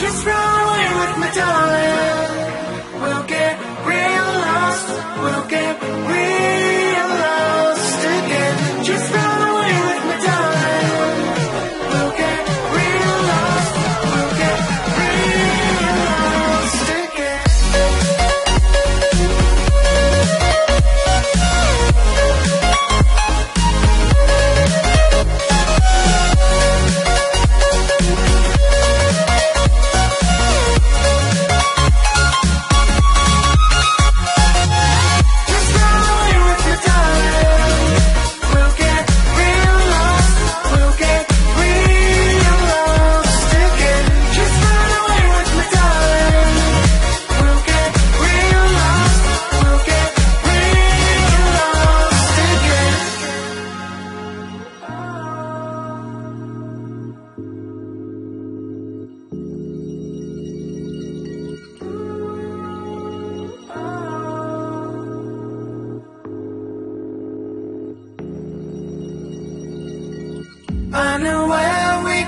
Just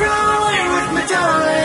run away with my darling.